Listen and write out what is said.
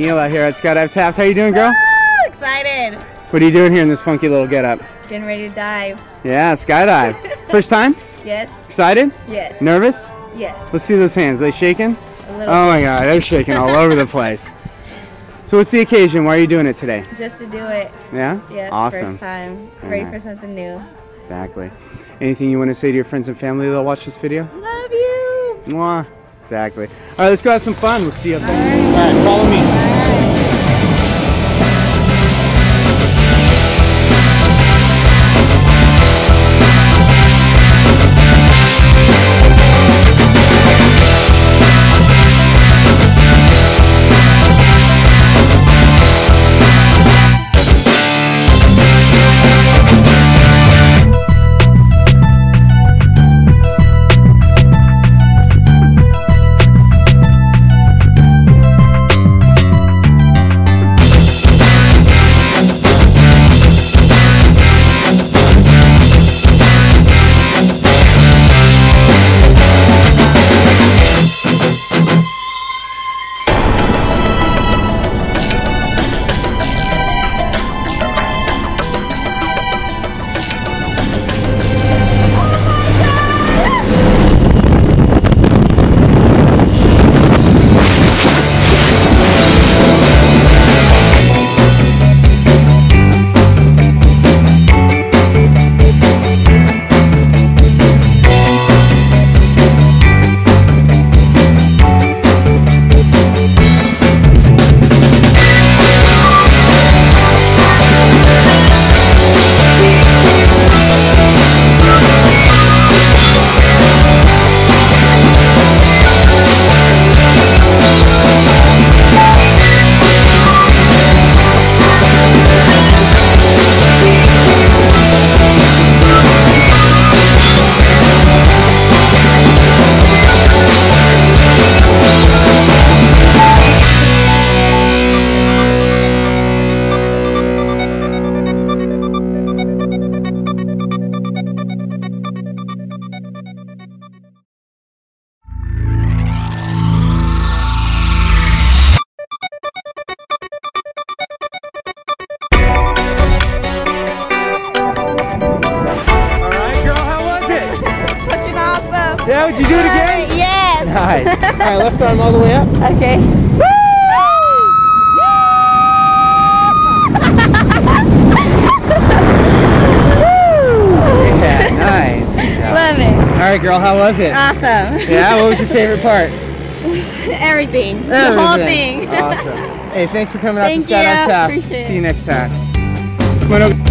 Neela here at Skydive Taft. How you doing, girl? Oh, excited. What are you doing here in this funky little getup? Getting ready to dive. Yeah, skydive. First time? Yes. Excited? Yes. Nervous? Yes. Let's see those hands. Are they shaking? A little. Oh my God, they're shaking all over the place. So what's the occasion? Why are you doing it today? Just to do it. Yeah? Yeah. Awesome. First time. Ready for something new. Exactly. Anything you want to say to your friends and family that'll watch this video? Love you. Mwah. Exactly. All right, let's go have some fun. We'll see you up there. All right, follow me. Yeah, would you do it again? Yes. Nice. All right, left arm all the way up. Okay. Woo! Yeah, nice. Love it. All right, girl, how was it? Awesome. Yeah, what was your favorite part? Everything. The whole thing. Awesome. Hey, thanks for coming out to Skydive Taft. Appreciate it. See you next time.